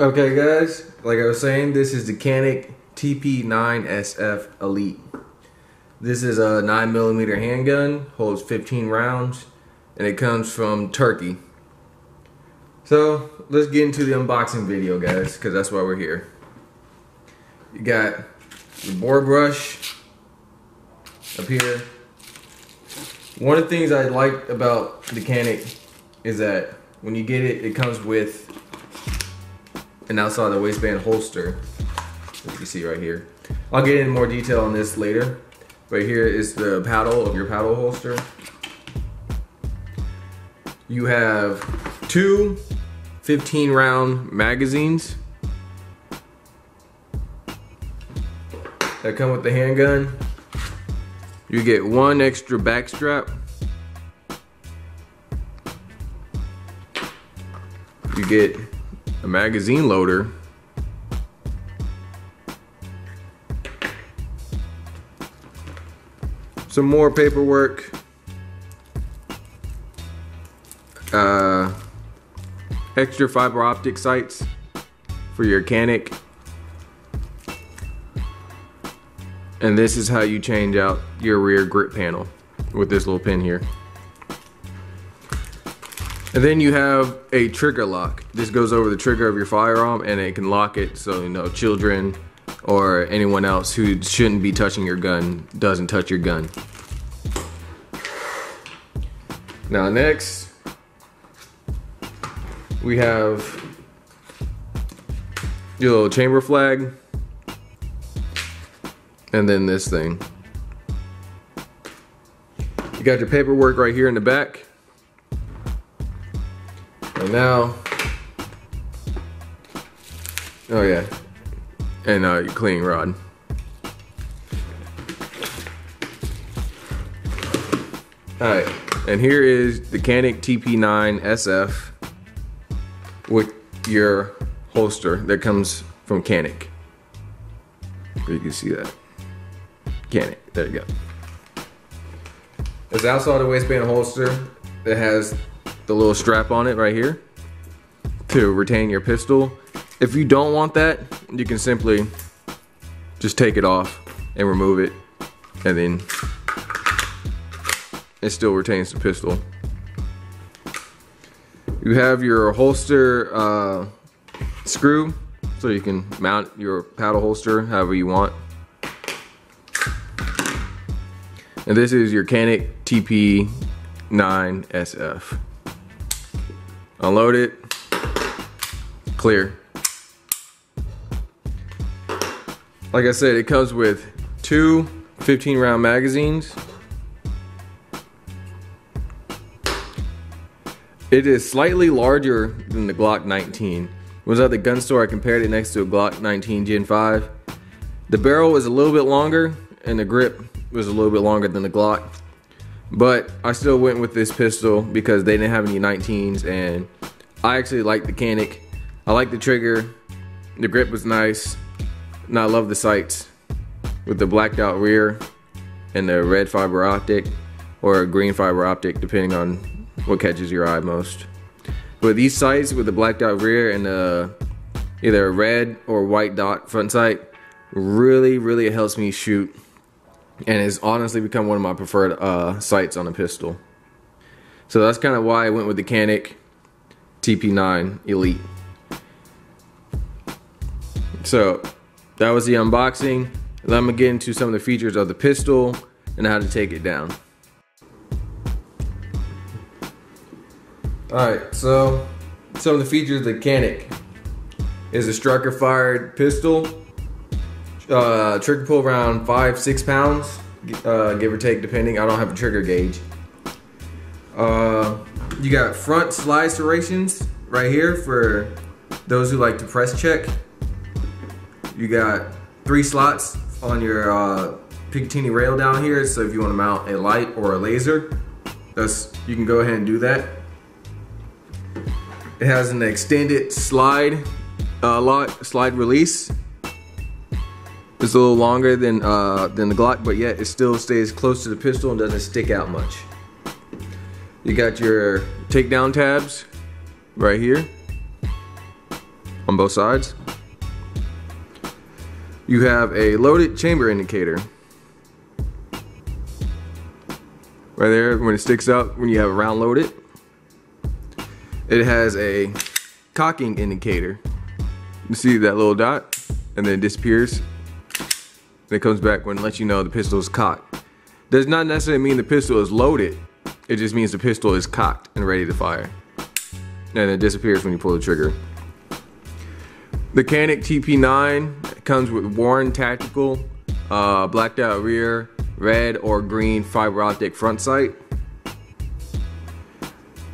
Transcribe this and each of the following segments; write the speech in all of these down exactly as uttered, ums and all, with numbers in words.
Okay guys, like I was saying, this is the Canik T P nine S F Elite. This is a nine millimeter handgun, holds fifteen rounds, and it comes from Turkey. So, let's get into the unboxing video guys, because that's why we're here. You got the bore brush up here. One of the things I like about the Canik is that when you get it, it comes with an outside the waistband holster, which you see right here. I'll get into more detail on this later. But here is the paddle of your paddle holster. You have two fifteen round magazines that come with the handgun. You get one extra back strap. You get a magazine loader, some more paperwork, uh, extra fiber optic sights for your Canik, and this is how you change out your rear grip panel with this little pin here. And then you have a trigger lock. This goes over the trigger of your firearm and it can lock it so, you know, children or anyone else who shouldn't be touching your gun doesn't touch your gun. Now next, we have your little chamber flag and then this thing. You got your paperwork right here in the back. And now, oh yeah, and uh, your cleaning rod. All right, and here is the Canik T P nine S F with your holster that comes from Canik. You can see that. Canik, there you go. It's outside the waistband holster that has the little strap on it right here to retain your pistol. If you don't want that, you can simply just take it off and remove it, and then it still retains the pistol. You have your holster uh, screw so you can mount your paddle holster however you want. And this is your Canik T P nine S F. Unload it, clear. Like I said, it comes with two fifteen round magazines. It is slightly larger than the Glock nineteen. When I was at the gun store, I compared it next to a Glock nineteen gen five. The barrel was a little bit longer and the grip was a little bit longer than the Glock. But I still went with this pistol because they didn't have any nineteens, and I actually like the Canik. I like the trigger, the grip was nice, and I love the sights with the blacked out rear and the red fiber optic or green fiber optic depending on what catches your eye most. But these sights with the blacked out rear and the either a red or white dot front sight really really helps me shoot, and it's honestly become one of my preferred uh, sights on a pistol. So that's kind of why I went with the Canik T P nine Elite. So that was the unboxing. Now I'm gonna get into some of the features of the pistol and how to take it down. Alright, so some of the features of the Canik is a striker fired pistol. Uh, trigger pull around five, six pounds, uh, give or take, depending. I don't have a trigger gauge. Uh, you got front slide serrations right here for those who like to press check. You got three slots on your uh, Picatinny rail down here, so if you want to mount a light or a laser, that's you can go ahead and do that. It has an extended slide, uh, lock, slide release. It's a little longer than uh, than the Glock, but yet it still stays close to the pistol and doesn't stick out much. You got your takedown tabs right here on both sides. You have a loaded chamber indicator. Right there, when it sticks up, when you have a round loaded. It has a cocking indicator. You see that little dot, and then it disappears. And it comes back when it lets you know the pistol is cocked. Does not necessarily mean the pistol is loaded. It just means the pistol is cocked and ready to fire. And it disappears when you pull the trigger. The Canik T P nine comes with Warne tactical, uh, blacked out rear, red or green fiber optic front sight.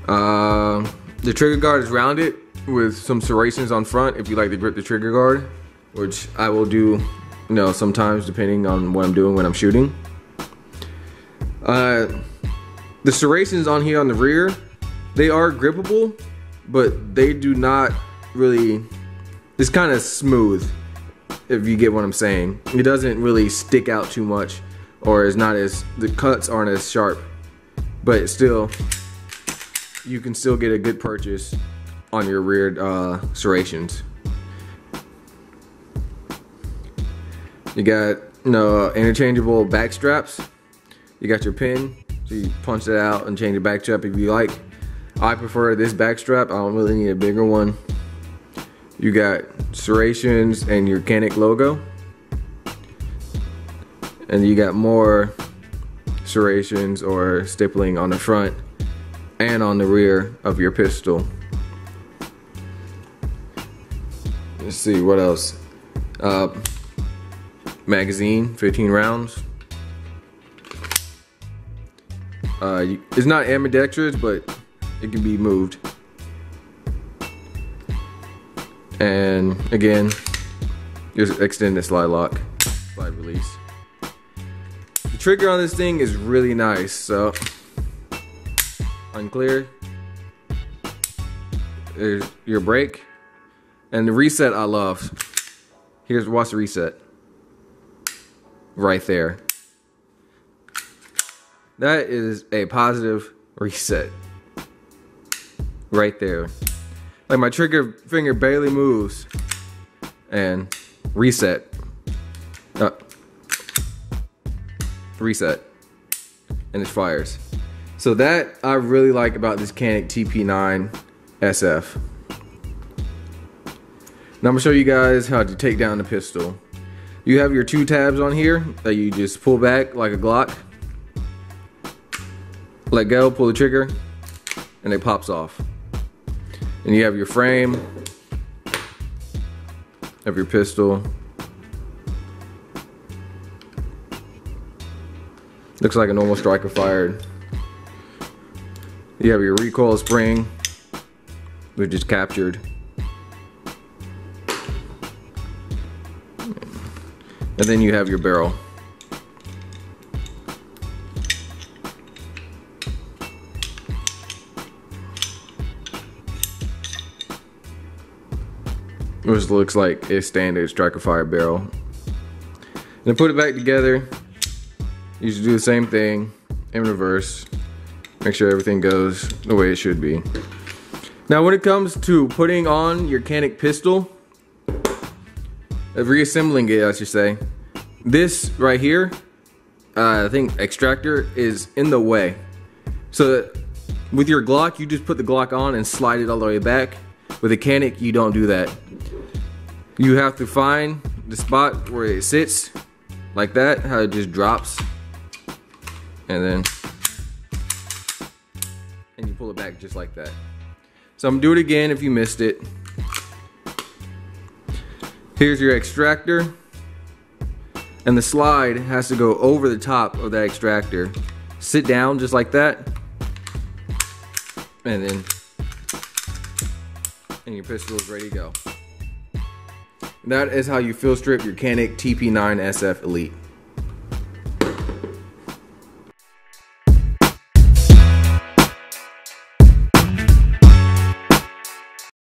Uh, the trigger guard is rounded with some serrations on front if you like to grip the trigger guard, which I will do, you know, sometimes depending on what I'm doing when I'm shooting. Uh, the serrations on here on the rear, they are grippable, but they do not really, it's kind of smooth, if you get what I'm saying. It doesn't really stick out too much, or is not as, the cuts aren't as sharp, but still, you can still get a good purchase on your rear uh, serrations. You got, you know, interchangeable back straps. You got your pin, so you punch it out and change the back strap if you like. I prefer this back strap. I don't really need a bigger one. You got serrations and your Canik logo. And you got more serrations or stippling on the front and on the rear of your pistol. Let's see what else. Uh, magazine, fifteen rounds. Uh, you, it's not ambidextrous, but it can be moved. And again, just extend the slide lock, slide release. The trigger on this thing is really nice. So unclear. There's your break, and the reset I love. Here's watch the reset. Right there. That is a positive reset. Right there. Like my trigger finger barely moves. And reset. Uh, reset. And it fires. So that I really like about this Canik T P nine S F. Now I'm gonna show you guys how to take down the pistol. You have your two tabs on here that you just pull back like a Glock. Let go, pull the trigger, and it pops off. And you have your frame of your pistol. Looks like a normal striker fired. You have your recoil spring, which is captured. And then you have your barrel. Which looks like a standard striker fire barrel. And then put it back together. You should do the same thing in reverse. Make sure everything goes the way it should be. Now when it comes to putting on your Canik pistol, reassembling it, I should say. This right here, uh, I think extractor is in the way. So with your Glock, you just put the Glock on and slide it all the way back. With a Canik, you don't do that. You have to find the spot where it sits, like that, how it just drops, and then, and you pull it back just like that. So I'm gonna do it again if you missed it. Here's your extractor, and the slide has to go over the top of that extractor. Sit down just like that, and then and your pistol is ready to go. And that is how you field strip your Canik T P nine S F Elite.